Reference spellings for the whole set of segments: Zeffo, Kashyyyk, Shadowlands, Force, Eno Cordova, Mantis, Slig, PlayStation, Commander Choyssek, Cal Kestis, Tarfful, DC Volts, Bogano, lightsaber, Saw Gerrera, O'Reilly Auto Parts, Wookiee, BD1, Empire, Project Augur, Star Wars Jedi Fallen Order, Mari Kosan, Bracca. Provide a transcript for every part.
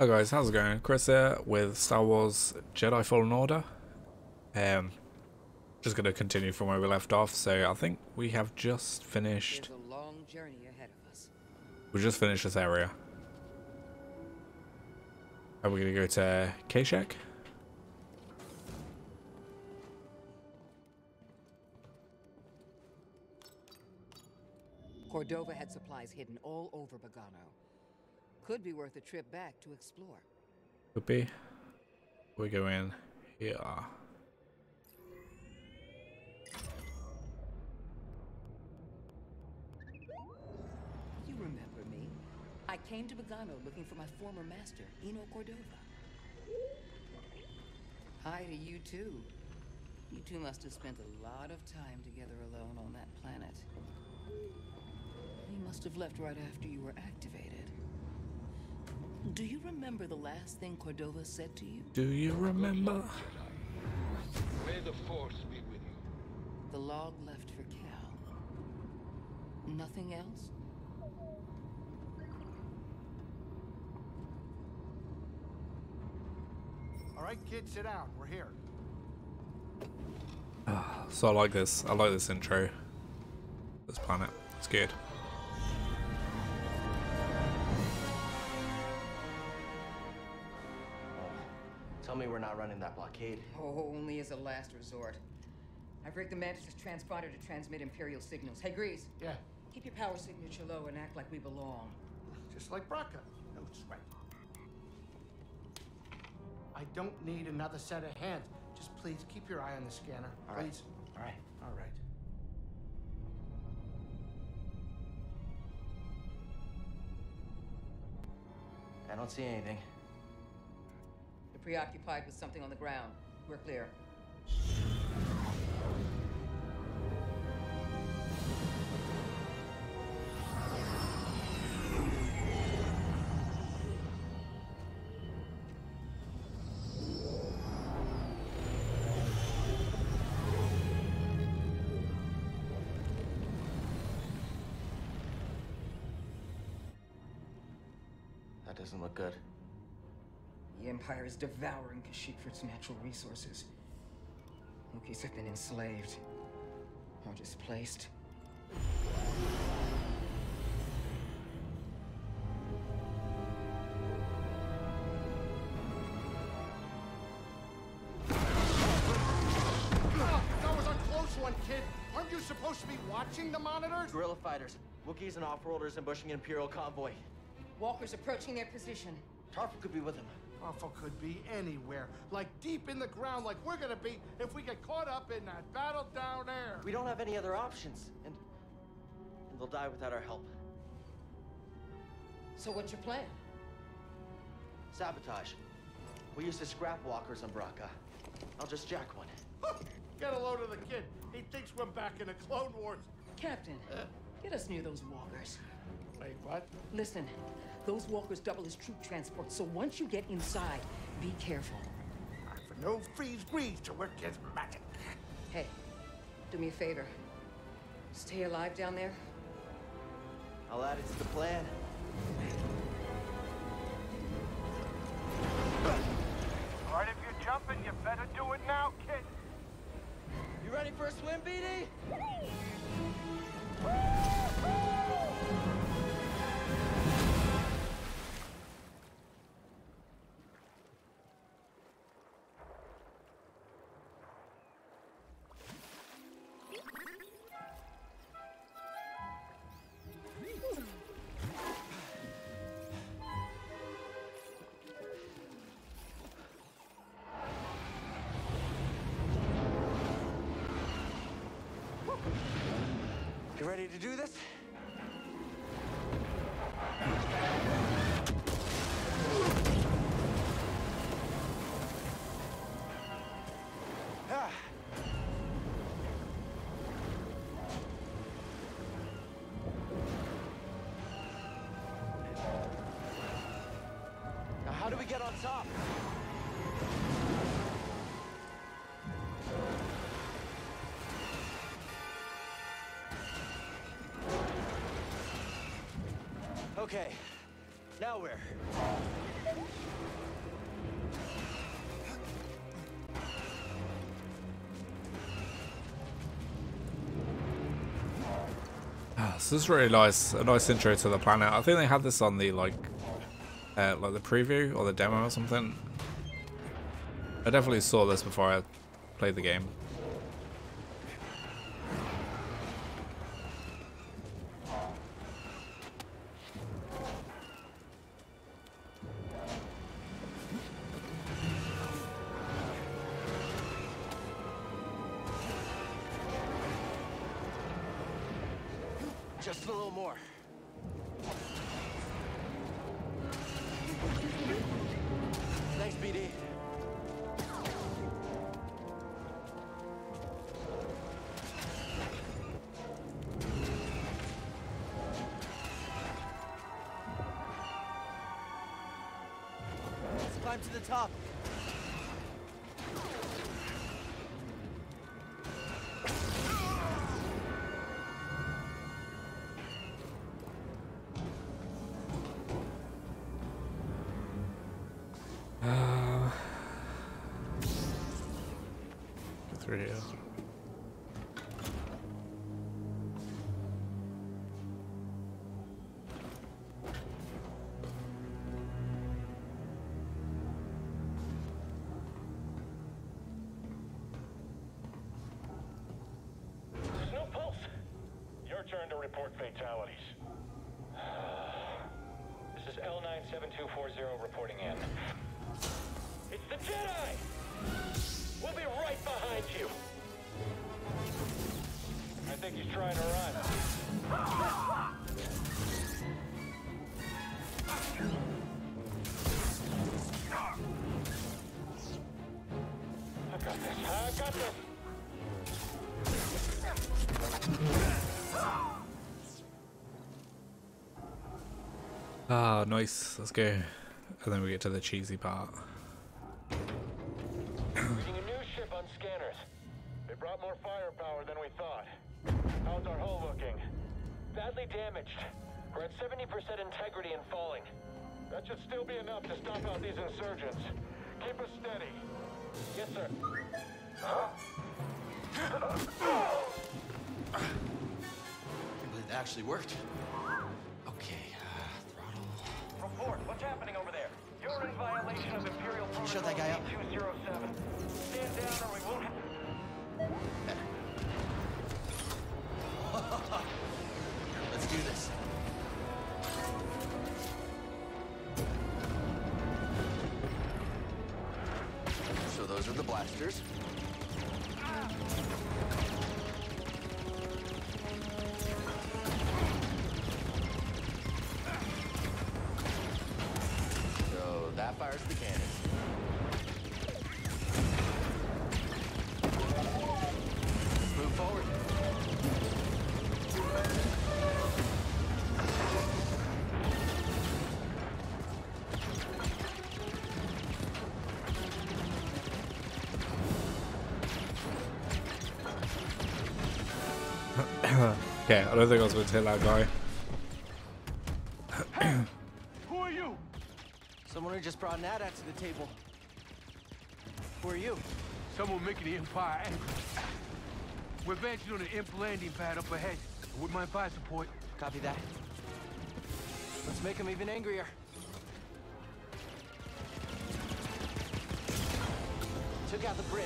Hi guys, how's it going? Chris here with Star Wars Jedi Fallen Order. Just going to continue from where we left off. So I think we have just finished. A long journey ahead of us. We just finished this area. Are we going to go to Kashyyyk? Cordova had supplies hidden all over Bogano. Could be worth a trip back to explore. Could be. We go in here. You remember me? I came to Bogano looking for my former master, Eno Cordova. Hi to you too. You two must have spent a lot of time together alone on that planet. You must have left right after you were activated. Do you remember the last thing Cordova said to you? Do you remember? May the Force be with you. The log left for Cal. Nothing else? All right, kids, sit down. We're here. So I like this. I like this intro. This planet. It's good. Tell me we're not running that blockade. Oh, only as a last resort. I've rigged the Mantis' transponder to transmit Imperial signals. Hey, Grease. Yeah? Keep your power signature low and act like we belong. Just like Bracca. No, it's right. I don't need another set of hands. Just please keep your eye on the scanner. All right. Please. All right. All right. I don't see anything. They're preoccupied with something on the ground. We're clear. Doesn't look good. The Empire is devouring Kashyyyk for its natural resources. Wookiees have been enslaved or displaced. That was a close one, kid. Aren't you supposed to be watching the monitors? Guerrilla fighters, Wookiees and off-worlders ambushing Imperial convoy. Walker's approaching their position. Tarfful could be with him. Tarfful could be anywhere. Like deep in the ground, like we're gonna be if we get caught up in that battle down there. We don't have any other options, and they'll die without our help. So what's your plan? Sabotage. We used to scrap walkers on Bracca. I'll just jack one. Get a load of the kid. He thinks we're back in the Clone Wars. Captain, get us near those walkers. Wait, what? Listen, those walkers double as troop transport, so once you get inside, be careful. For no freeze breeze to work as magic. Hey, do me a favor. Stay alive down there. I'll add it to the plan. All right, if you're jumping, you better do it now, kid. You ready for a swim, BD? Ready to do this? Now, how do we get on top? Okay, Now where? So this is really nice, a nice intro to the planet. I think they had this on the like the preview or the demo or something. I definitely saw this before I played the game. To the top. Turn to report fatalities. This is L97240 reporting in. It's the Jedi! We'll be right behind you! I think he's trying to run. I've got this. I've got this! Ah, nice. Let's go. And then we get to the cheesy part. Reading a new ship on scanners. They brought more firepower than we thought. How's our hull looking? Badly damaged. We're at 70% integrity and falling. That should still be enough to stop out these insurgents. Keep us steady. Yes, sir. Huh? I can't believe that actually worked. Okay. Report. What's happening over there? You're in violation of Imperial Protocol. Shut that guy up. 207. Stand down or we won't have... Let's do this. So those are the blasters. Okay, I don't think I was going to hit that guy. Hey, who are you? Someone who just brought an ad to the table. Who are you? Someone making the Empire angry. We're advancing on the imp landing pad up ahead with my fire support. Copy that. Let's make them even angrier. Took out the bridge.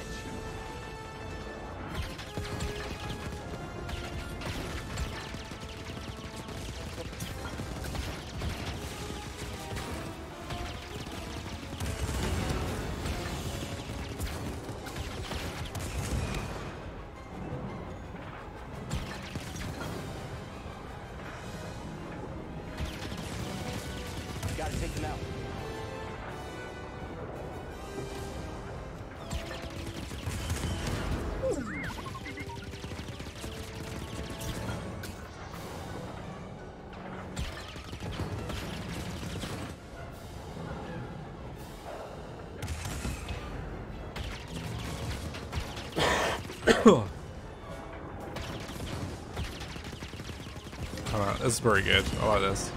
Alright, this is very good. I like this.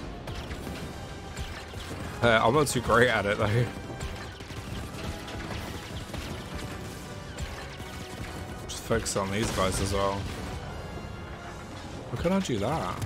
I'm not too great at it though. Just focus on these guys as well. Why can't I do that?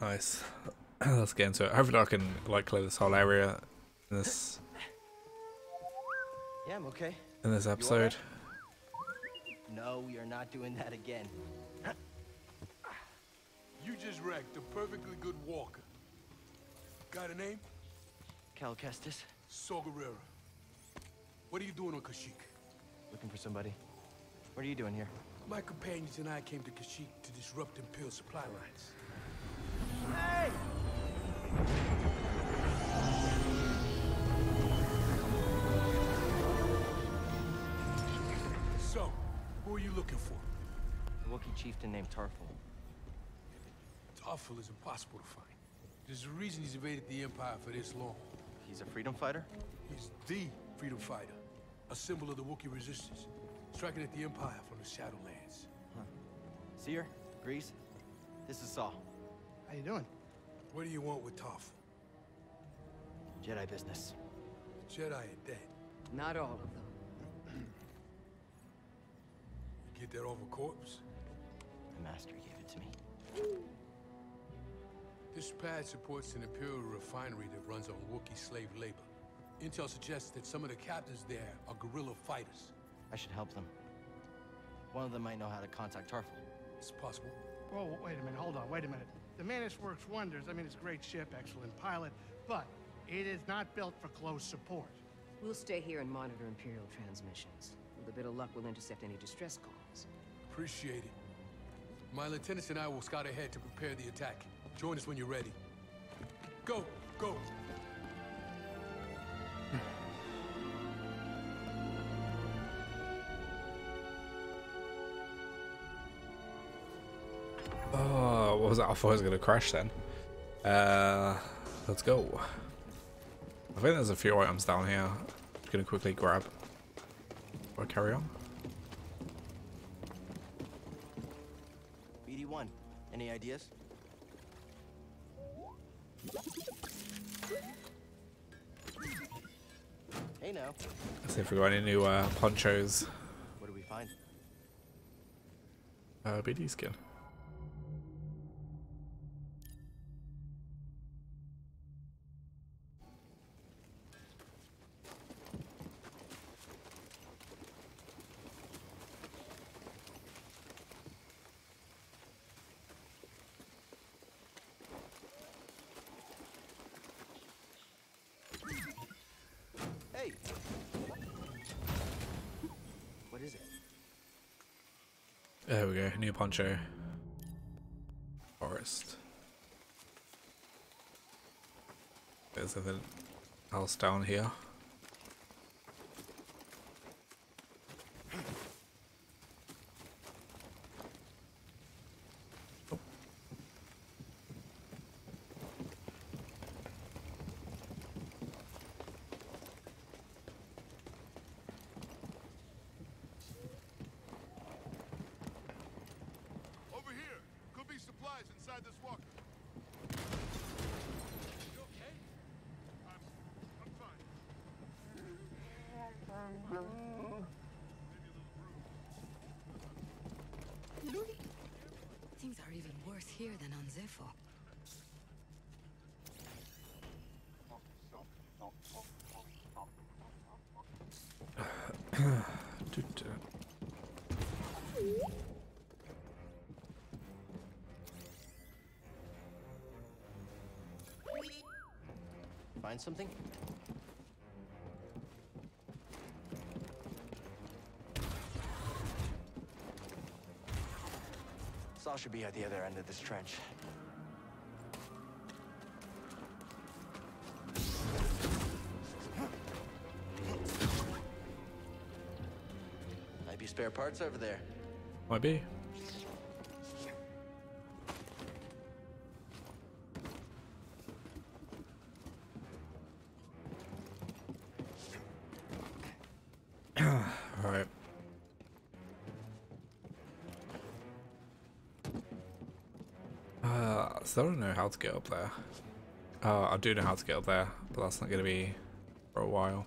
Nice. Let's get into it. Hopefully I can like clear this whole area in this. Yeah, I'm okay. In this episode. Right? No, we are not doing that again. You just wrecked a perfectly good walker. Got a name? Cal Kestis. Saw Gerrera. What are you doing on Kashyyyk? Looking for somebody. What are you doing here? My companions and I came to Kashyyyk to disrupt Imperial supply lines. Hey! So, who are you looking for? A Wookiee chieftain named Tarfful. Tarfful is impossible to find. There's a reason he's evaded the Empire for this long. He's a freedom fighter? He's the freedom fighter. A symbol of the Wookiee resistance. Striking at the Empire from the Shadowlands. Huh. Seer, Grease, this is Saw. How you doing? What do you want with Tarfful? Jedi business. The Jedi are dead. Not all of them. You get that off a corpse? The Master gave it to me. This pad supports an Imperial refinery that runs on Wookiee slave labor. Intel suggests that some of the captains there are guerrilla fighters. I should help them. One of them might know how to contact Tarfful. It's possible. Whoa, wait a minute, hold on, wait a minute. The Mantis works wonders. I mean, it's a great ship, excellent pilot, but it is not built for close support. We'll stay here and monitor Imperial transmissions. With a bit of luck, we'll intercept any distress calls. Appreciate it. My lieutenants and I will scout ahead to prepare the attack. Join us when you're ready. Go, go. Oh, what was that? I thought I was gonna crash then. Let's go. I think there's a few items down here. I'm gonna quickly grab. Or carry on. BD1, any ideas? Hey now. Let's see if we got any new ponchos. What do we find? BD skin. There we go, new poncho. Forest. There's nothing else down here. Things are even worse here than on Zeffo. Find something? Saw should be at the other end of this trench. Might be spare parts over there. Might be. I don't know how to get up there. I do know how to get up there, but that's not going to be for a while.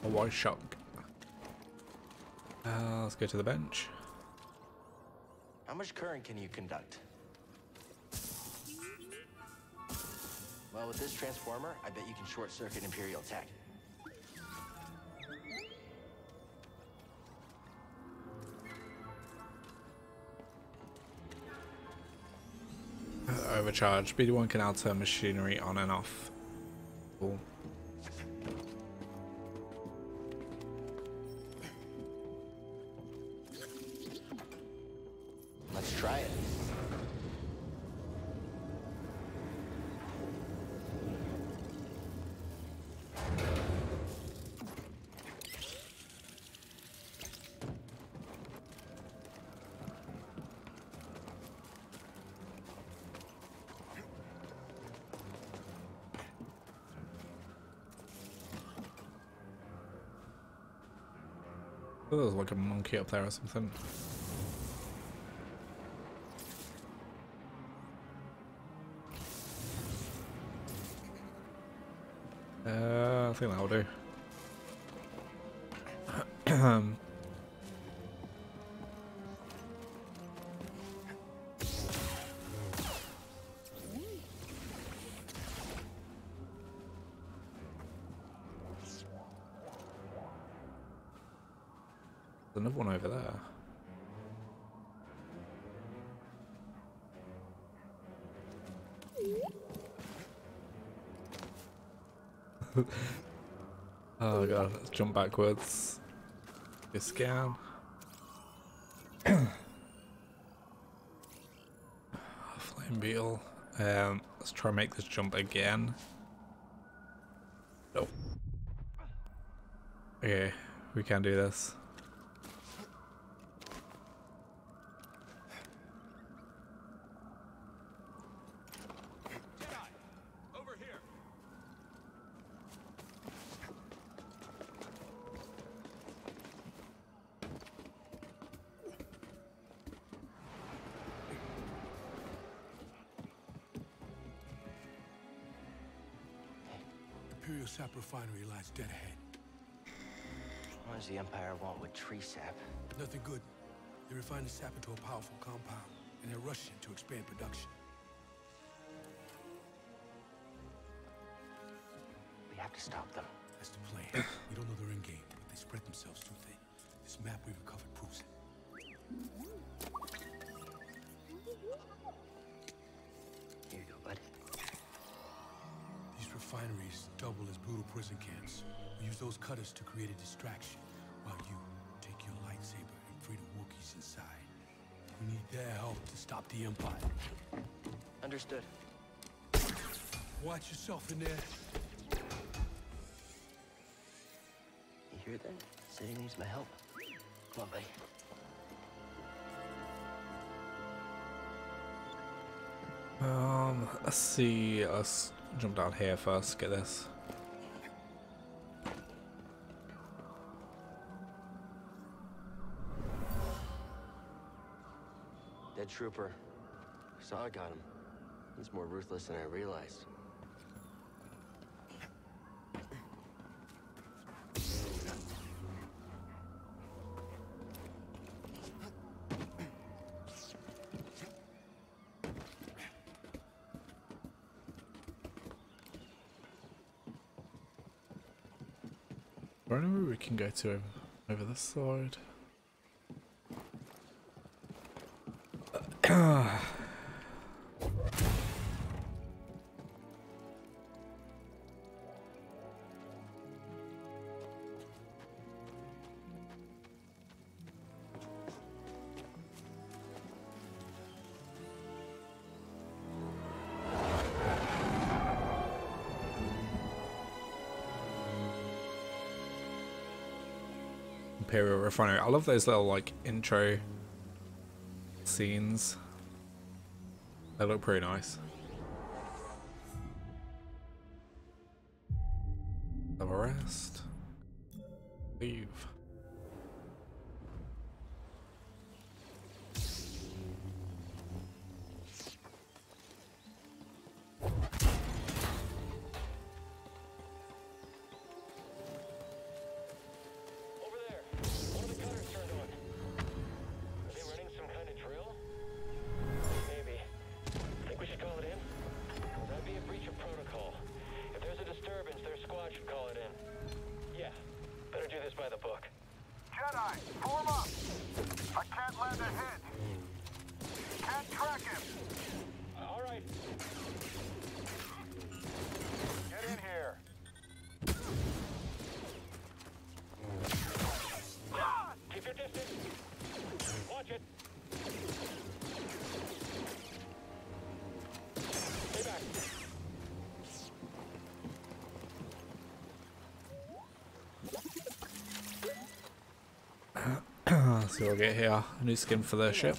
Why shock? Let's go to the bench. How much current can you conduct? Well, with this transformer, I bet you can short-circuit Imperial tech. Overcharge. BD1 can alter machinery on and off. Cool. There was like a monkey up there or something. I think that'll do. Another one over there. Oh god, let's jump backwards. This scan. Flame beetle. Let's try and make this jump again. Nope. Okay, we can do this. Sap refinery lies dead ahead. What does the Empire want with tree sap? Nothing good. They refine the sap into a powerful compound, and they're rushing to expand production. We have to stop them. That's the plan. We don't know they're in game, but they spread themselves too thin. This map we recovered proves it. Here you go, bud. Refineries double as brutal prison camps. We use those cutters to create a distraction while you take your lightsaber inside. We need their help to stop the Empire. Understood. Watch yourself in there. You hear that? City needs my help. Come on, buddy. Let's see. Let's jump down here first. Get this. Dead trooper. Saw got him. He's more ruthless than I realized. We can go to over this side. Imperial Refinery. I love those little like intro scenes. They look pretty nice. Have a rest. Leave. So we'll get here. A new skin for the ship.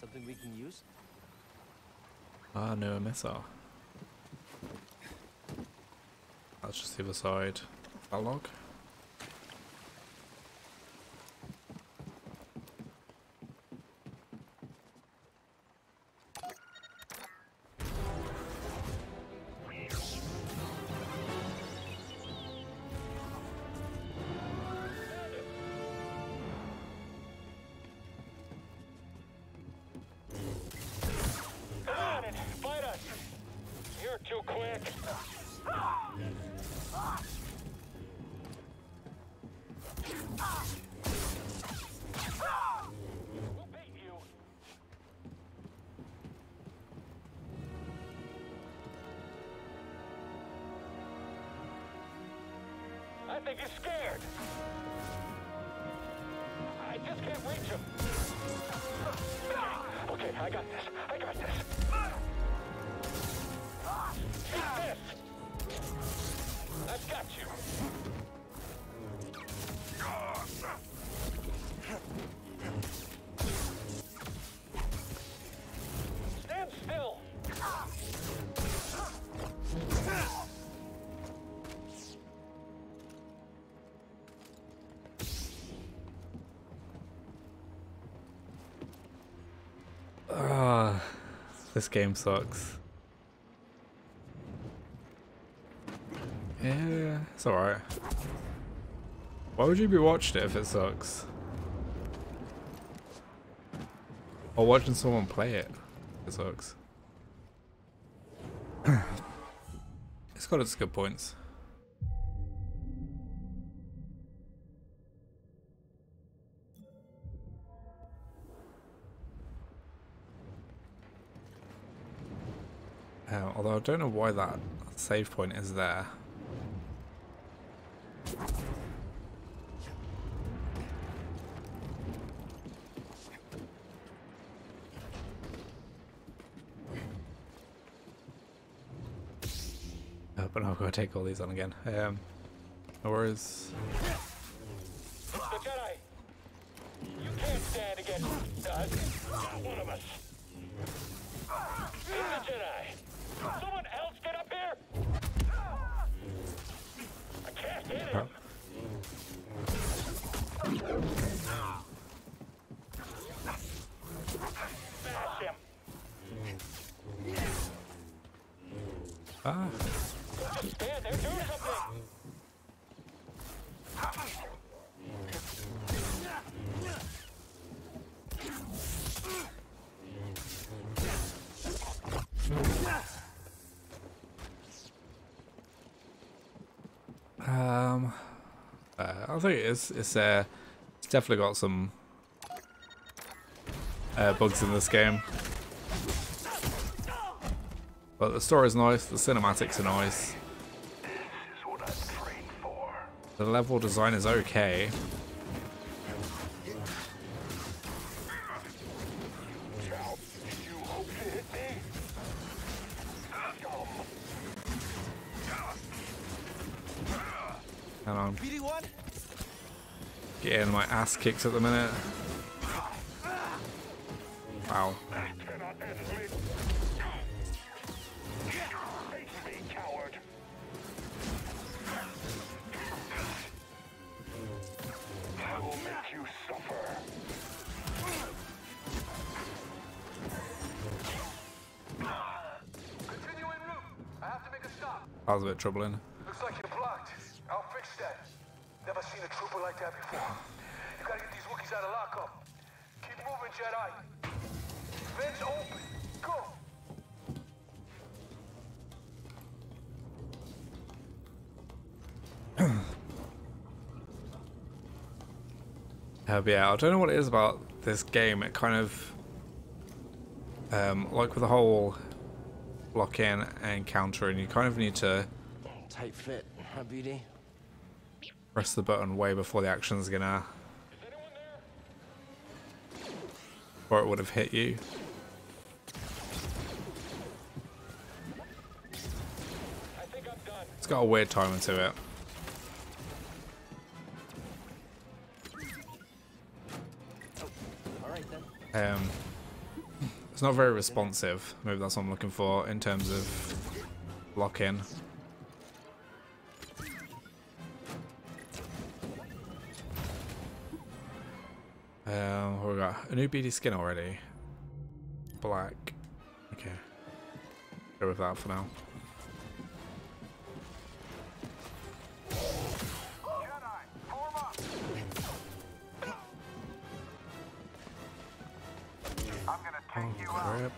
Something we can use? Ah, no, a missile. That's just the other side of that log. I think he's scared. I just can't reach him. Okay, I got this. I got this. Take this. I've got you. Stand still. This game sucks. Yeah, it's alright. Why would you be watching it if it sucks? Or watching someone play it if it sucks. It's got its good points. Although I don't know why that save point is there. But I'll go take all these on again. No worries. The Jedi. You can't stand against us. Not one of us. It's the Jedi. Someone else get up here. I can't hit him. Smash him. Ah. Stand there, do something. I think it is. It's definitely got some bugs in this game, but the story's nice, the cinematics are nice, the level design is okay. And I'm getting my ass kicked at the minute. Wow. That was a bit troubling. Looks like you're blocked. I'll fix that. Never seen a trooper like that before. You gotta get these Wookiees out of lockup. Keep moving, Jedi. Vents open. Go. But yeah, I don't know what it is about this game. It kind of, like with the whole lock in and counter, and you kind of need to tight fit, huh, BD? Press the button way before the action's gonna, or it would have hit you. I think I'm done. It's got a weird timing to it. All right, then. It's not very responsive. Maybe that's what I'm looking for in terms of lock-in. What we got? A new BD skin already. Black. Okay. Go with that for now. Crap.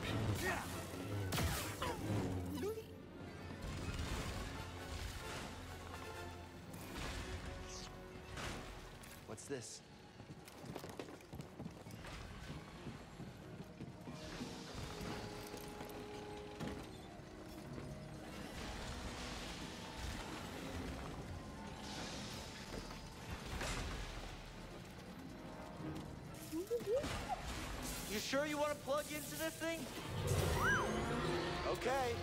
What's this? Sure you want to plug into this thing? Okay.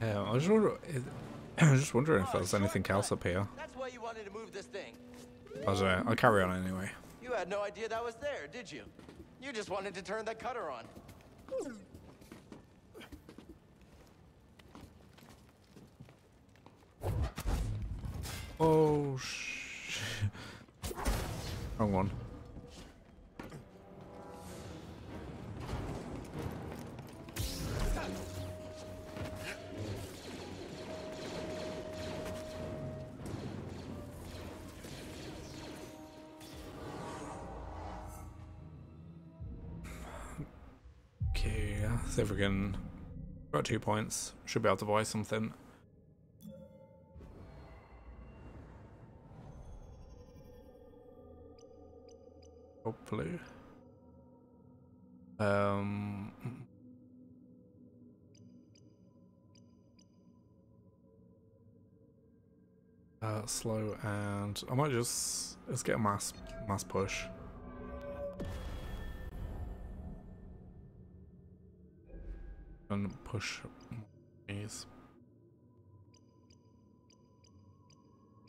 Yeah, I was just wondering if there's anything else up here. That's why you wanted to move this thing. I don't know. I'll carry on anyway. You had no idea that was there, did you? You just wanted to turn that cutter on. Oh, shh. Wrong one. See if we can. Got 2 points. Should be able to buy something. Hopefully. slow, and I might just let's get a mass push. And push these.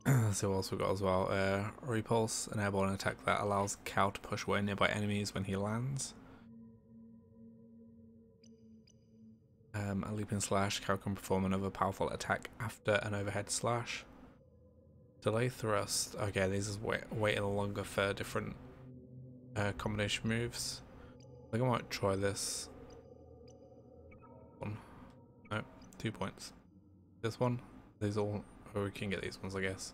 Let's see what else we got as well. Repulse, an airborne attack that allows Cal to push away nearby enemies when he lands. A leaping slash, Cal can perform another powerful attack after an overhead slash. Delay thrust. Okay, these is waiting longer for different combination moves. I think I might try this. No, 2 points. This one. These all. Or we can get these ones, I guess.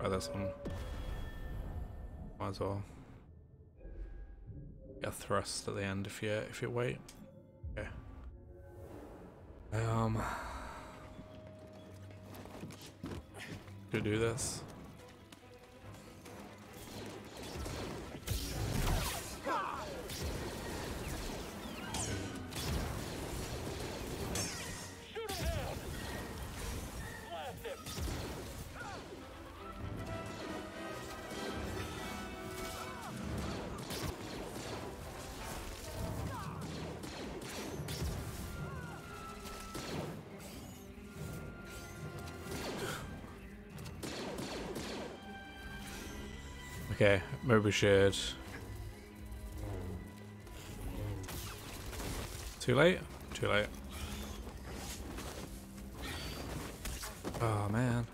Right, this one. Might as well. Get a thrust at the end if you wait. Okay. Could do this. Okay, maybe we should. Too late? Too late. Oh man.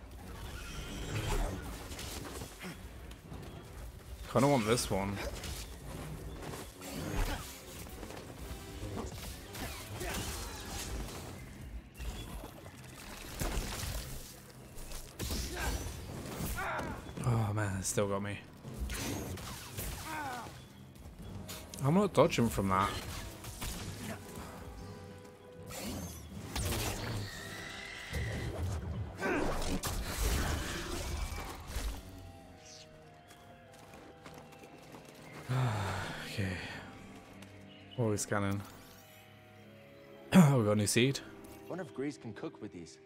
Kinda want this one. Oh man, it still got me. I'm not dodging from that. Okay. What are we scanning? Oh, we got a new seed. Wonder if Grease can cook with these.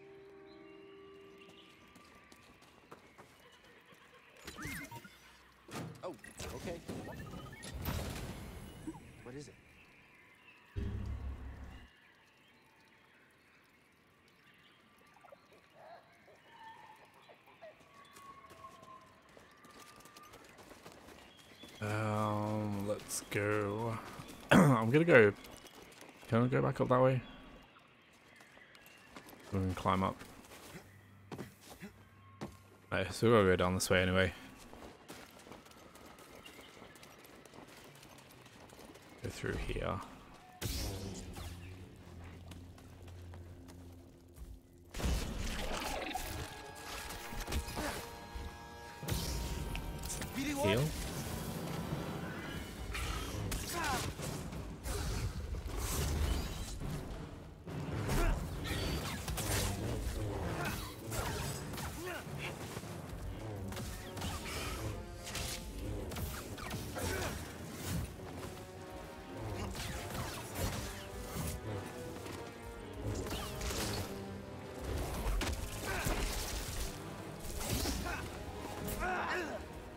Oh, okay. What is it? Let's go. I'm gonna go. Can I go back up that way? We can climb up. Right, so we gotta go down this way anyway. Through here. BD1.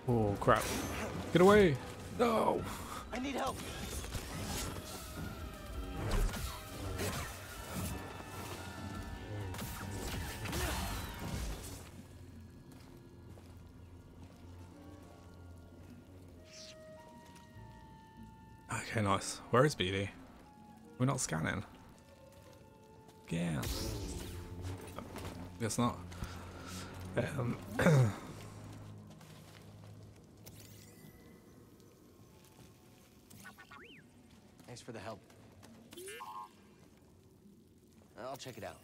Oh crap. Get away. No. I need help. Okay, nice. Where is BD? We're not scanning. Yeah. Guess not. Thanks for the help. I'll check it out.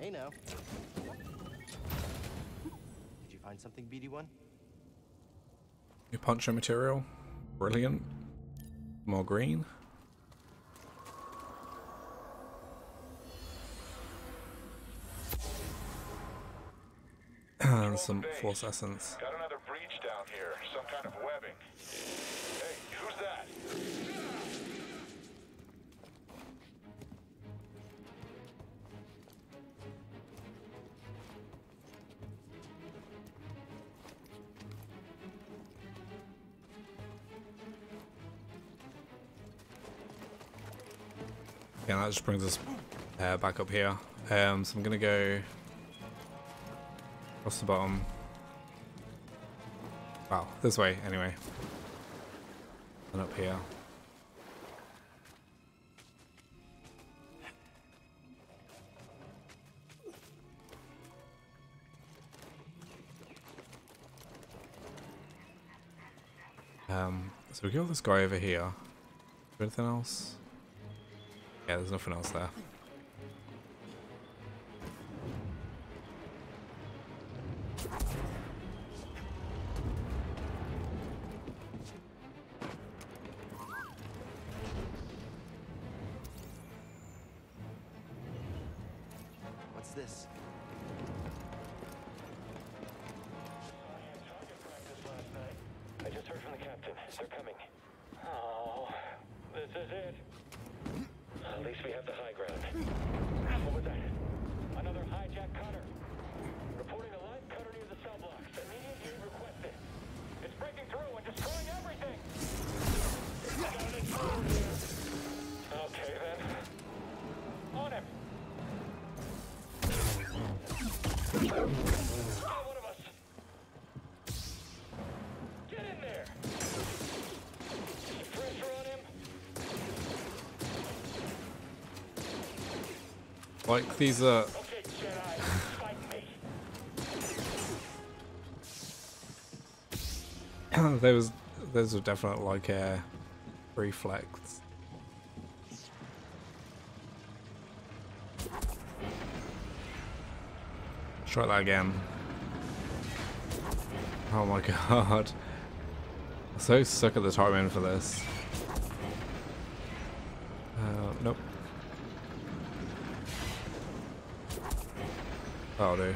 Hey now. Did you find something, BD1? New puncher material. Brilliant. More green. and some Force Essence. Got another breach down here, some kind of webbing. Hey, who's that? Yeah, that just brings us back up here. So I'm gonna go across the bottom. Well, this way anyway. And up here. So we kill this guy over here. Is there anything else? Yeah, there's nothing else there. Like these are those are definitely like reflex. Try that again. Oh my god. I'm so stuck at the timing for this. Nope. Oh, dude.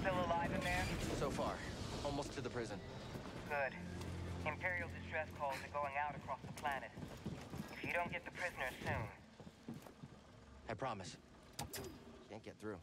Still alive in there? So far. Almost to the prison. Good. Imperial distress calls are going out across the planet. If you don't get the prisoner soon. I promise. Can't get through.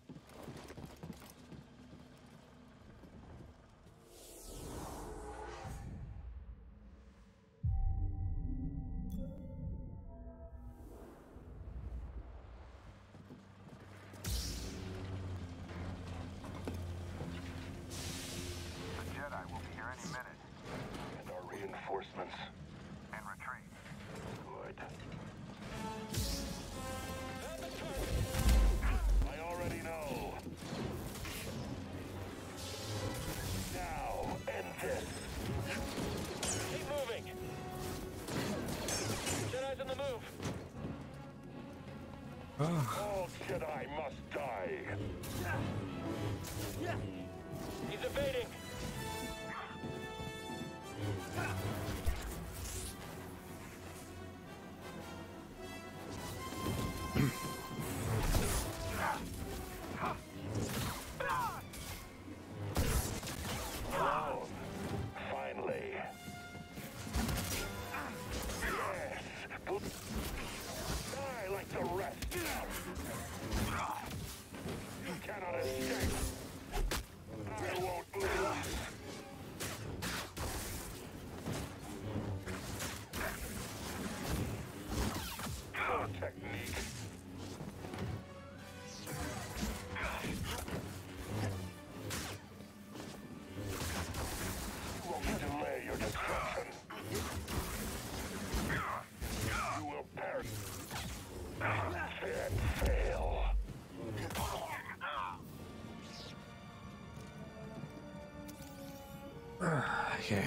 Okay.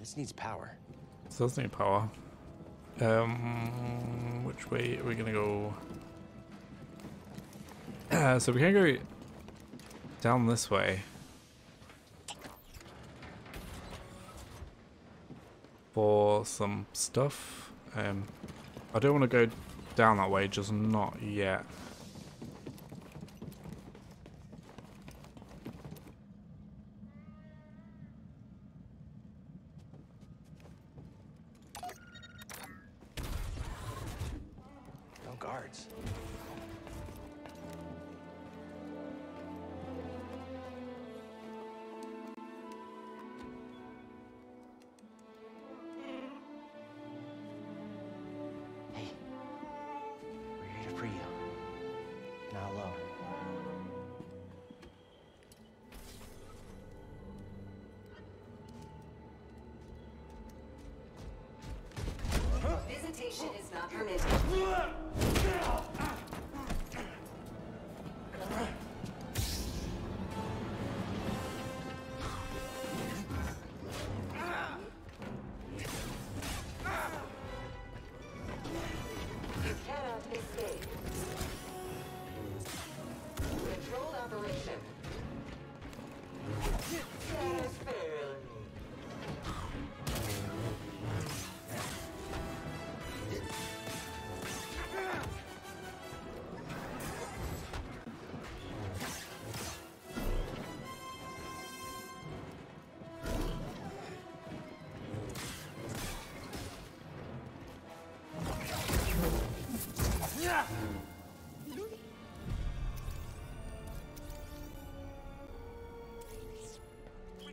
This needs power. This does need power. Which way are we gonna go? So we can go down this way. For some stuff. I don't want to go down that way, just not yet. no guards. Visitation is not permitted. You cannot escape. Controlled operation.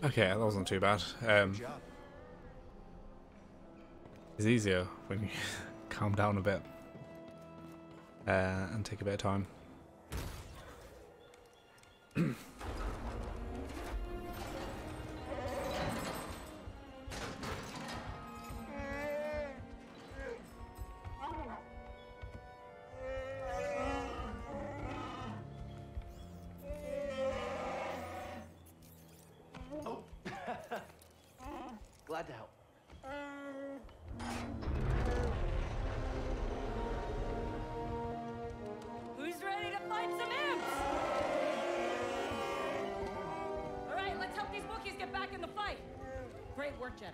Okay, that wasn't too bad. It's easier when you calm down a bit and take a bit of time. Glad to help. Who's ready to fight some imps? All right, let's help these Wookiees get back in the fight. Great work, Jedi.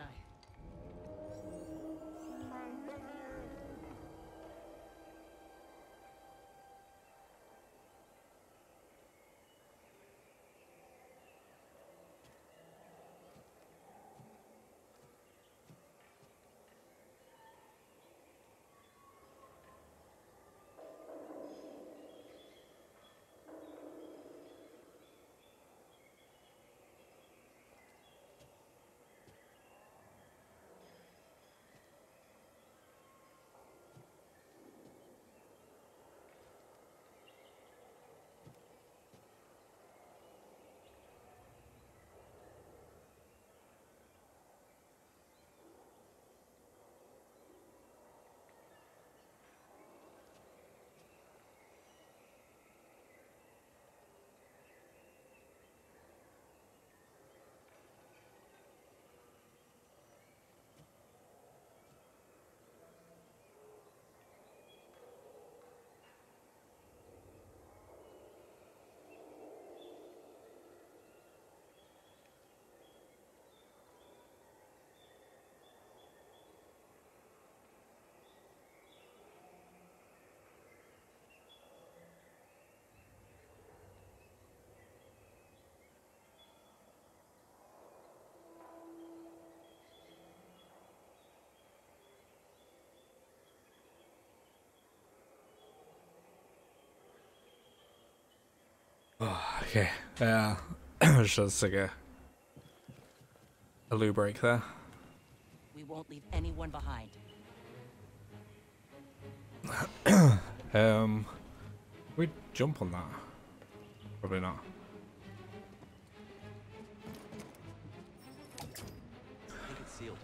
Oh, okay, just like a loo break there. We won't leave anyone behind. We jump on that. Probably not. I think it's sealed.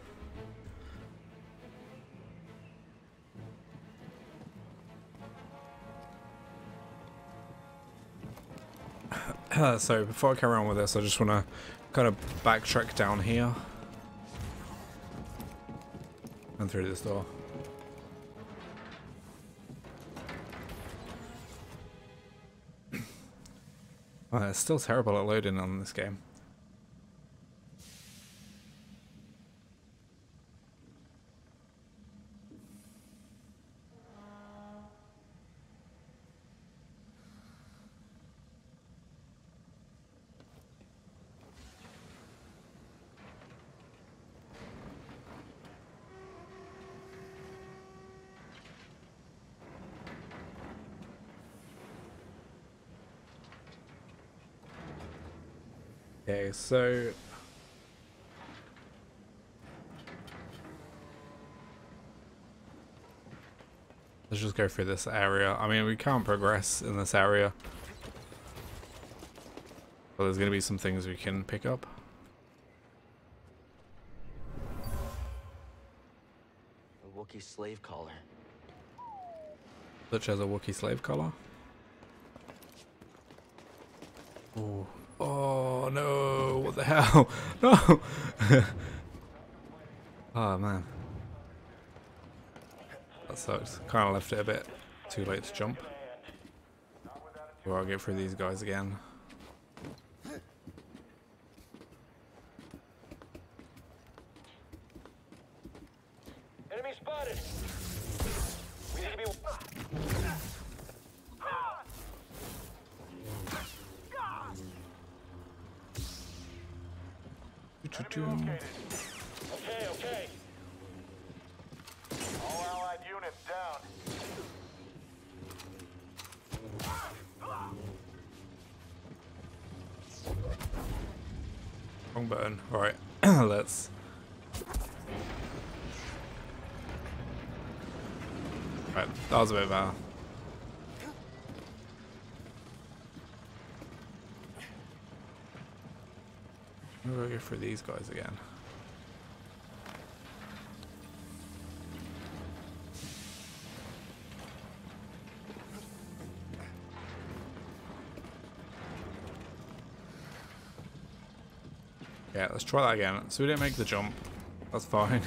So before I carry on with this, I just want to kind of backtrack down here and through this door. Well, it's still terrible at loading on this game. Okay, so let's just go through this area. I mean, we can't progress in this area, but there's going to be some things we can pick up. A Wookiee slave collar. Such as a Wookiee slave collar? Ooh. Oh no, what the hell? No! Oh man. That sucks. Kind of left it a bit too late to jump. Well, I'll get through these guys again. Enemy spotted. We need to be. Okay, okay. All allied units down. Wrong button. All right, let's. All right, that was a bit bad. I'm gonna go for these guys again. Yeah, let's try that again. So we didn't make the jump. That's fine.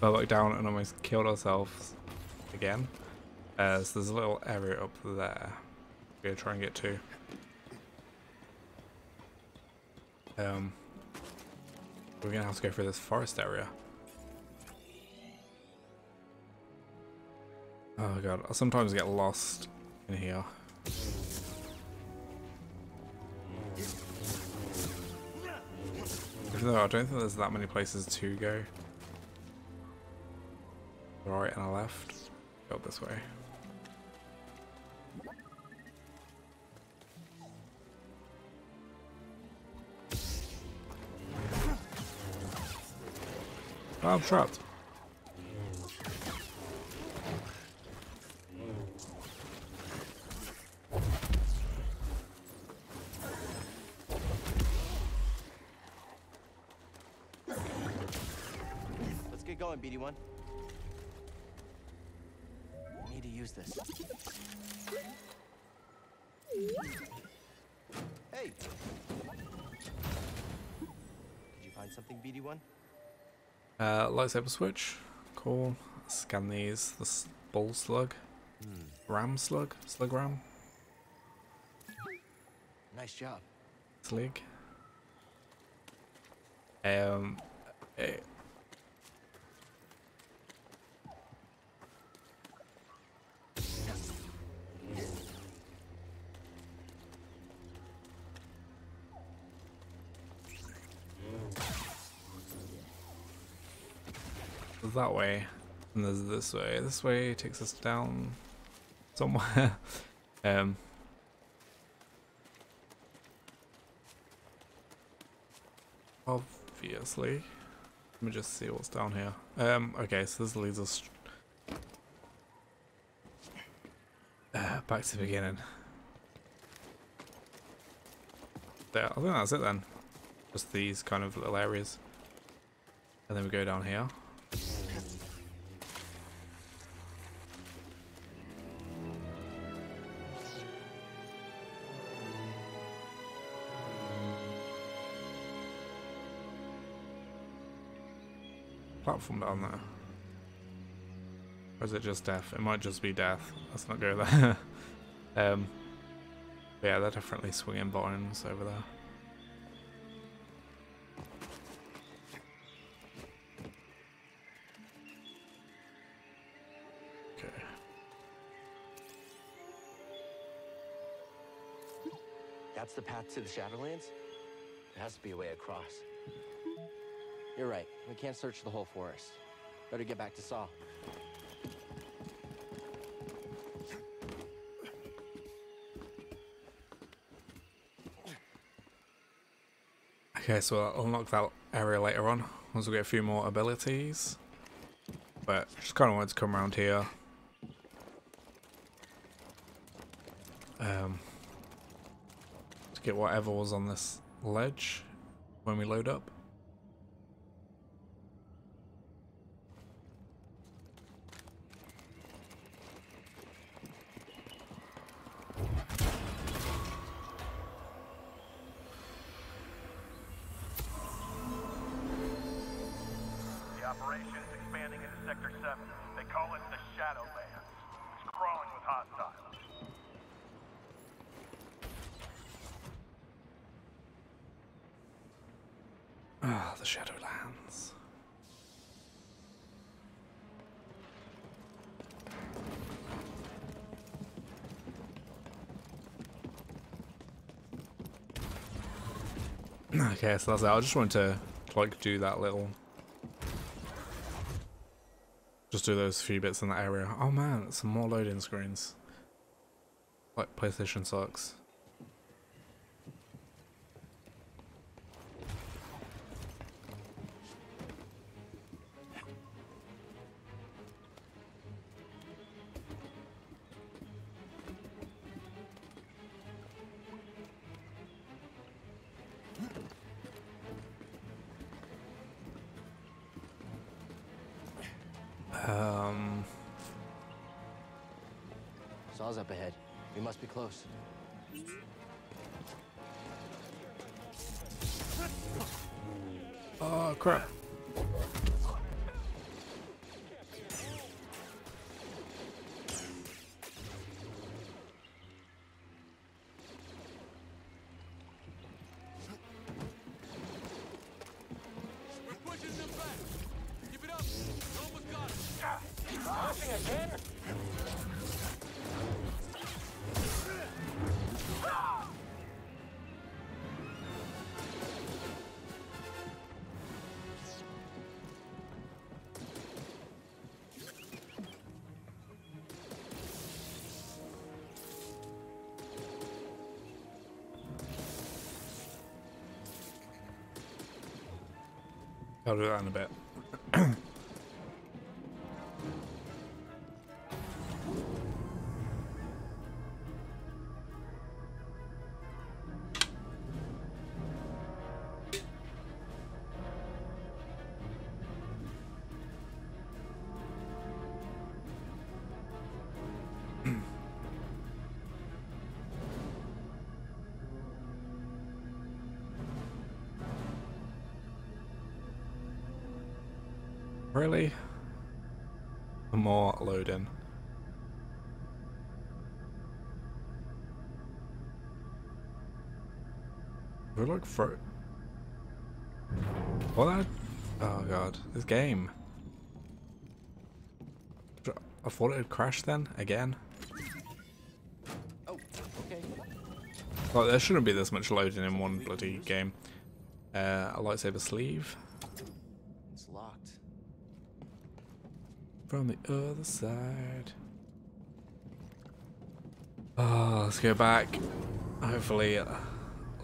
Fell back down and almost killed ourselves again. So there's a little area up there. We're gonna try and get to. We're gonna have to go through this forest area. Oh god, I sometimes get lost in here. Even though I don't think there's that many places to go. Right and a left. Go up this way. Oh, I'm trapped. Let's get going, BD1. We need to use this. Hey! Did you find something, BD1? Lightsaber switch, cool. Scan these. The bull slug, ram slug, slug ram. Nice job. Slig. Hey. That way, and there's this way. This way takes us down somewhere. Obviously, let me just see what's down here. Okay, so this leads us back to the beginning. There, I think that's it then. Just these kind of little areas, and then we go down here. Platform down there. Or is it just death? It might just be death. Let's not go there. Yeah, they're definitely swinging vines over there. That's the path to the Shadowlands? There has to be a way across. You're right. We can't search the whole forest. Better get back to Saw. Okay, so I'll unlock that area later on, once we get a few more abilities. But just kind of wanted to come around here. To get whatever was on this ledge when we load up. The Shadowlands. Okay, so that's it. I just wanted to like do that little, just do those few bits in that area. Oh man, some more loading screens. Like PlayStation sucks. Saw's up ahead. We must be close. Oh crap. I'll do that in a bit. Really? More loading. We're like for what? Oh god, this game. I thought it would crash then again. Oh, okay. Like there shouldn't be this much loading in one bloody game. A lightsaber sleeve. It's locked. From the other side. Oh, let's go back. Hopefully it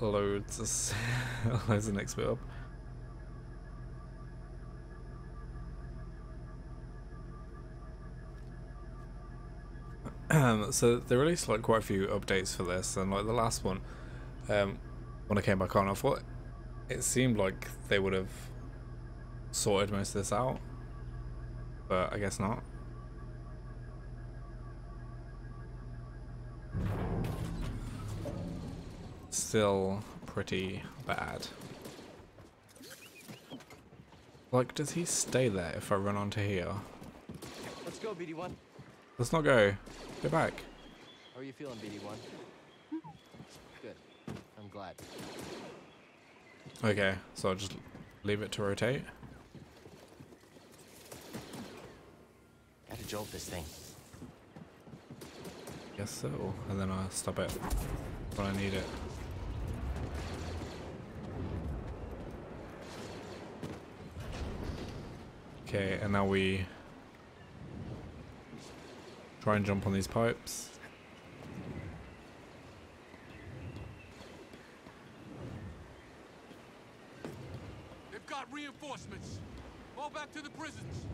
loads us. Loads the next bit up. So they released like quite a few updates for this, and like the last one, when I came back on, I thought it seemed like they would have sorted most of this out. But I guess not. Still pretty bad. Like, does he stay there if I run onto here? Let's go, BD1. Let's not go. Go back. How are you feeling, BD1? Good. I'm glad. Okay, so I'll just leave it to rotate. Jolt this thing. Guess so. And then I'll stop it when I need it. Okay, and now we try and jump on these pipes. reinforcements. All back to the prisons.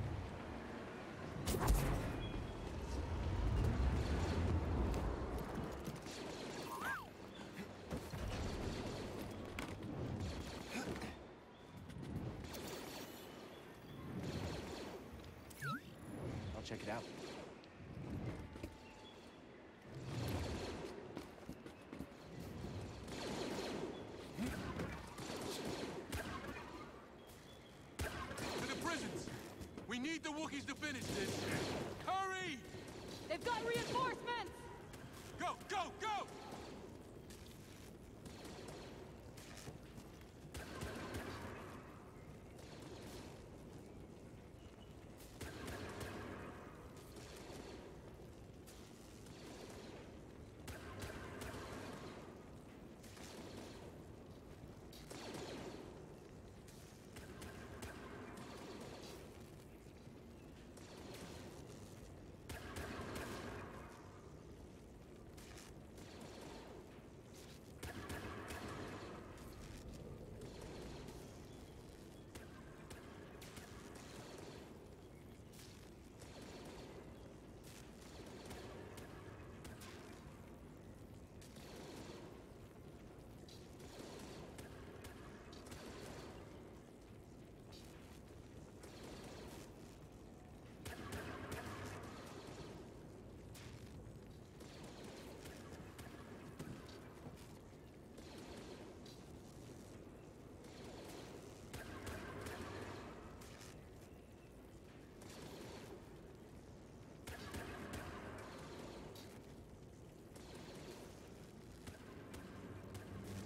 I'll check it out. Need the Wookiees to finish this. Hurry! They've got reinforcements! Go, go, go!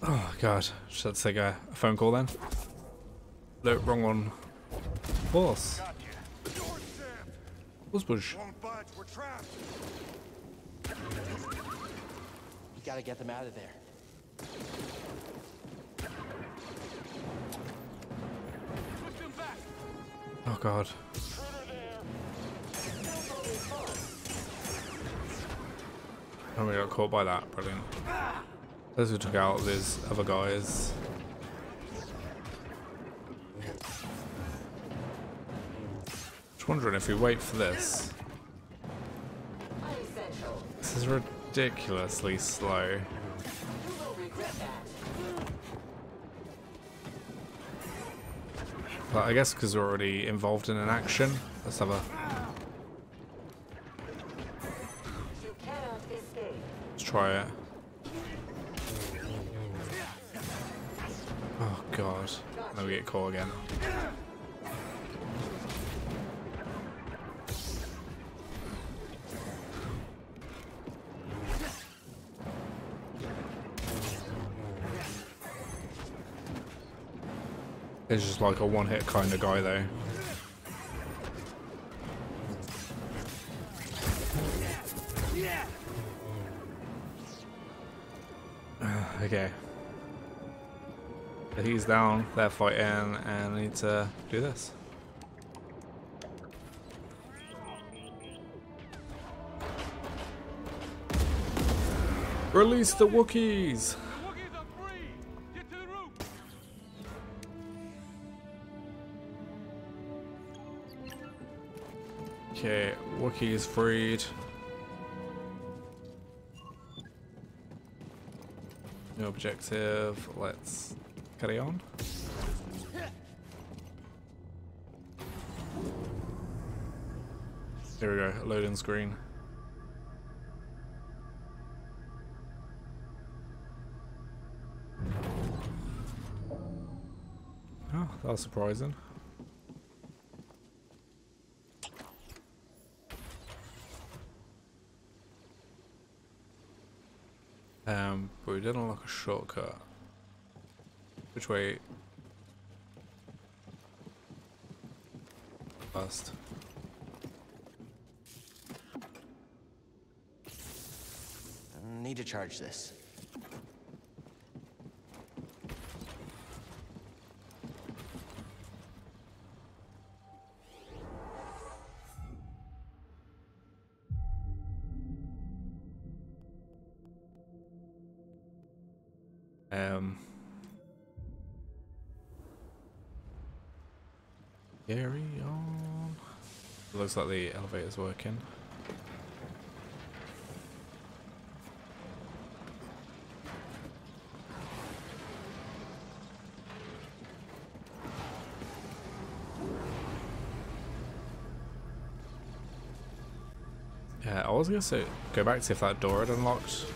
Oh god, should I take a phone call then? No, wrong one. Horse. Bush. You gotta get them out of there. Push them back. Oh god. Oh, we got caught by that. Brilliant. Those who took out these other guys. Just wondering if we wait for this. This is ridiculously slow. But I guess because we're already involved in an action, let's have a... Let's try it. God, now we get caught again. It's just like a one-hit kind of guy, though. Okay. He's down, they're fighting, and I need to do this. Release the Wookiees! Okay, Wookiees freed. New objective, let's... carry on. Here we go, loading screen. Oh, that was surprising. But we didn't unlock a shortcut. Which way? Last. Need to charge this. Carry on. It looks like the elevator's working. I was going to say, go back to see if that door had unlocked.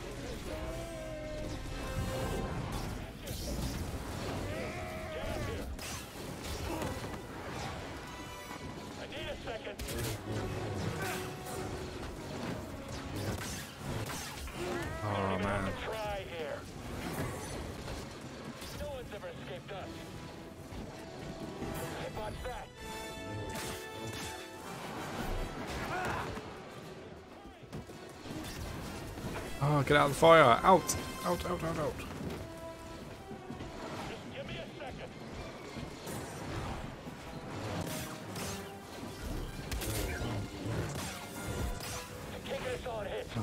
Oh man. No one's ever escaped us. Watch that. Oh, get out of the fire! Out! Out, out, out, out! Just give me a second. Take us on hit. Oh,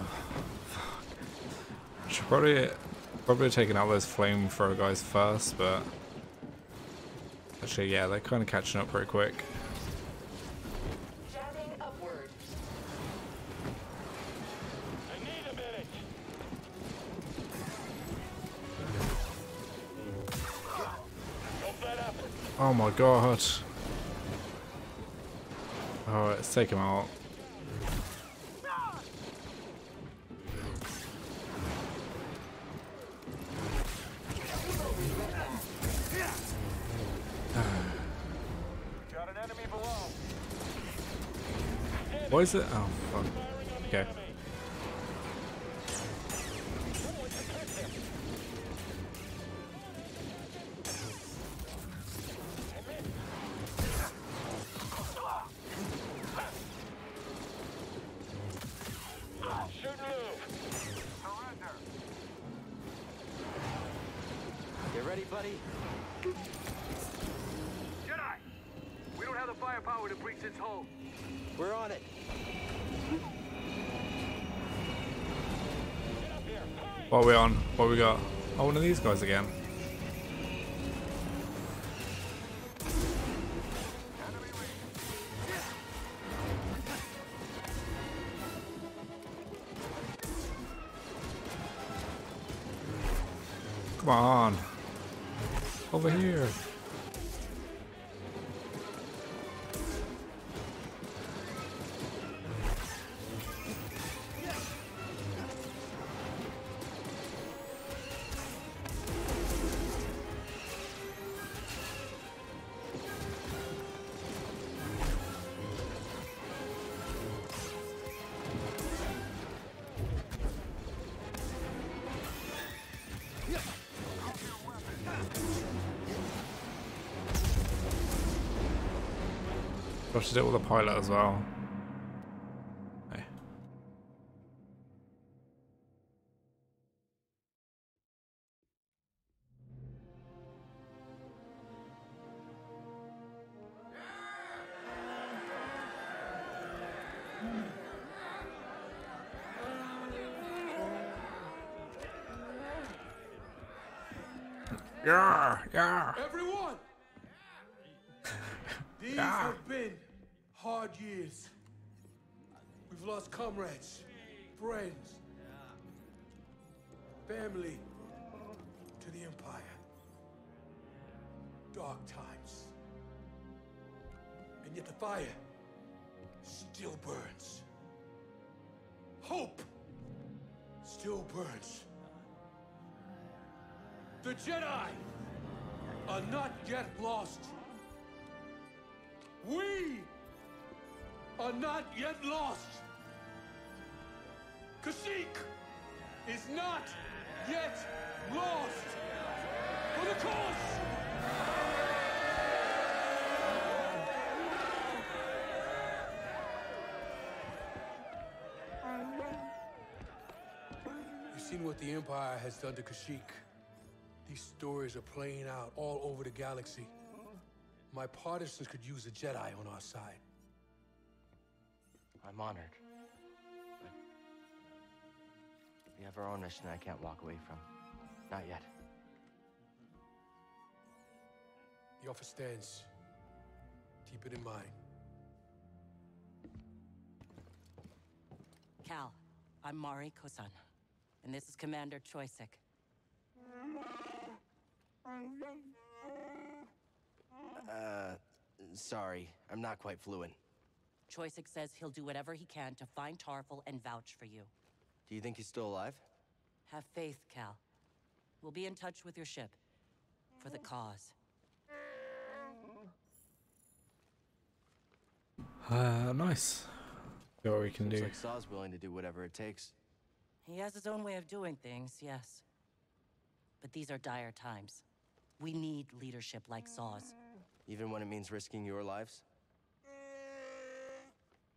fuck. Should probably taken out those flamethrower guys first, but actually, yeah, they're kind of catching up pretty quick. Oh my god. Oh, let's take him out. Got an enemy below. What is it? Oh, fuck. Okay. What are we on? What have we got? Oh, one of these guys again. Come on. Over here. I should do it with the pilot as well. Hey. Yeah, yeah. Everyone. These have been hard years. We've lost comrades, friends, family to the Empire. Dark times. And yet the fire still burns. Hope still burns. The Jedi are not yet lost. We are not yet lost. Kashyyyk is not yet lost for the cause. You've seen what the Empire has done to Kashyyyk. These stories are playing out all over the galaxy. My partisans could use a Jedi on our side. I'm honored, but we have our own mission I can't walk away from. Not yet. The offer stands. Keep it in mind. Cal, I'm Mari Kosan, and this is Commander Choyssek. Sorry, I'm not quite fluent. Choyssek says he'll do whatever he can to find Tarfful and vouch for you. Do you think he's still alive? Have faith, Cal. We'll be in touch with your ship. For the cause. Nice. See what we can do. Looks like Saw's willing to do whatever it takes. He has his own way of doing things, yes. But these are dire times. We need leadership like Saw's. Even when it means risking your lives?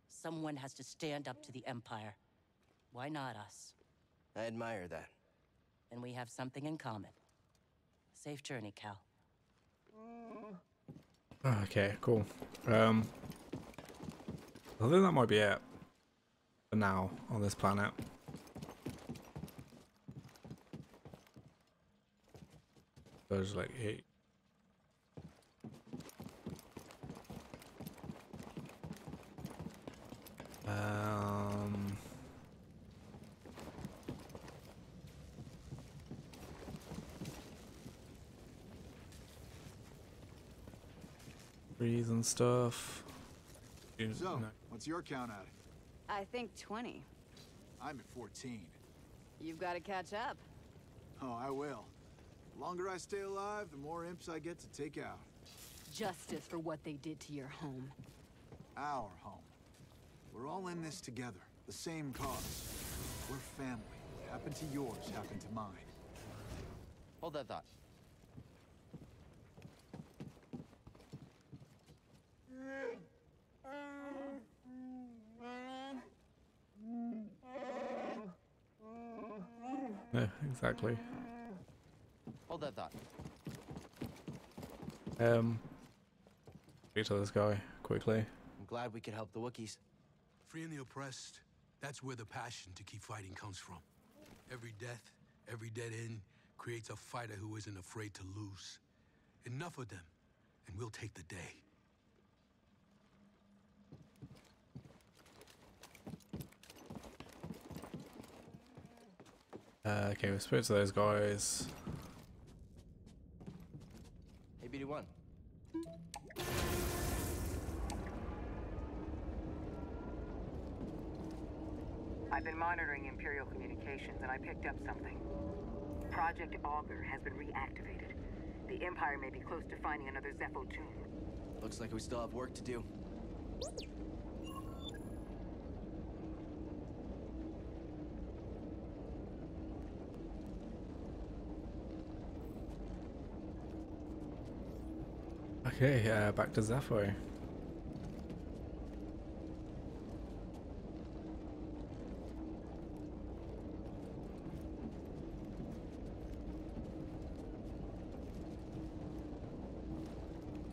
Someone has to stand up to the Empire. Why not us? I admire that. And we have something in common. Safe journey, Cal. Okay, cool. I think that might be it for now on this planet. So I just like, hey. Trees and stuff. So, no. What's your count at? I think 20. I'm at 14. You've got to catch up. Oh, I will. The longer I stay alive, the more imps I get to take out. Justice for what they did to your home. Our home. We're all in this together. The same cause. We're family. What happened to yours happened to mine. Hold that thought. No, exactly. Hold that thought. Speak to this guy quickly. I'm glad we could help the Wookiees. Freeing the oppressed, that's where the passion to keep fighting comes from. Every death, every dead end creates a fighter who isn't afraid to lose. Enough of them, and we'll take the day. Okay, we spoke to those guys. Hey, BD1. I've been monitoring Imperial communications, and I picked up something. Project Augur has been reactivated. The Empire may be close to finding another Zeffo tomb. Looks like we still have work to do. Okay, back to Zeffo. It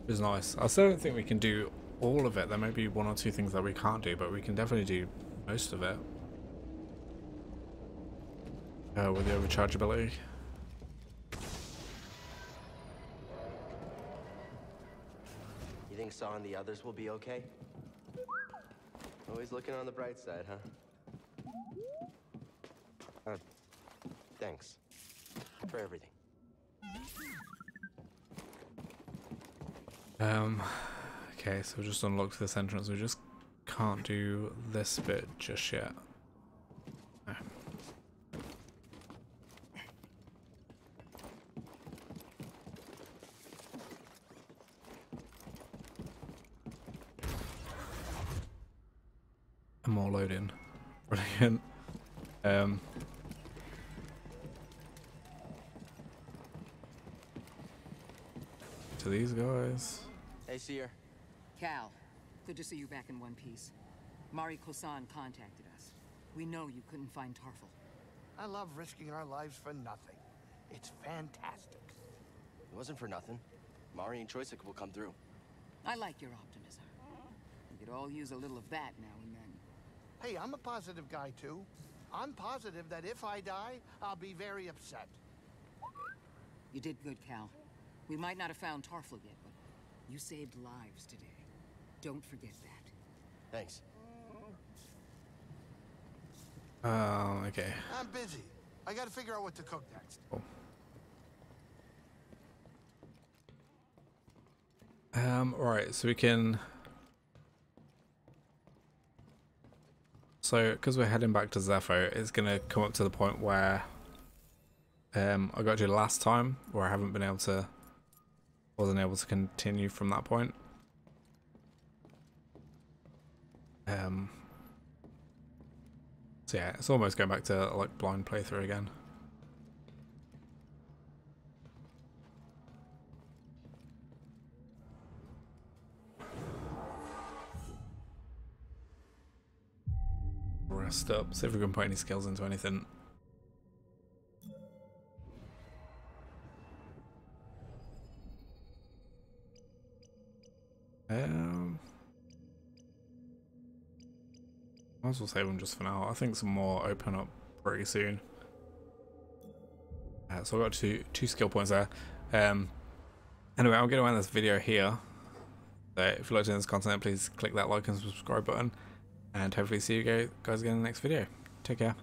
was nice. I still don't think we can do all of it. There may be one or two things that we can't do, but we can definitely do most of it. With the overchargeability. Saw and the others will be okay. Always looking on the bright side, huh? Thanks for everything. Okay, so we just unlocked this entrance. We just can't do this bit just yet. No. More loading. Brilliant. To these guys. Hey, Seer. Cal, good to see you back in one piece. Mari Kosan contacted us. We know you couldn't find Tarfful. I love risking our lives for nothing. It's fantastic. It wasn't for nothing. Mari and Choyssek will come through. I like your optimism. We could all use a little of that now and then. Hey, I'm a positive guy, too. I'm positive that if I die, I'll be very upset. You did good, Cal. We might not have found Tarfful yet, but you saved lives today. Don't forget that. Thanks. Okay. I'm busy. I gotta figure out what to cook next. Oh. Alright, so we can... So, because we're heading back to Zeffo, it's going to come up to the point where I got you last time, where I haven't been able to... wasn't able to continue from that point. So yeah, it's almost going back to like blind playthrough again. Rest up, see if we can put any skills into anything. Might as well save them just for now. I think some more open up pretty soon. So I've got two skill points there. Anyway, I'm going to end this video here. So if you liked this content, please click that like and subscribe button. And hopefully see you guys again in the next video. Take care.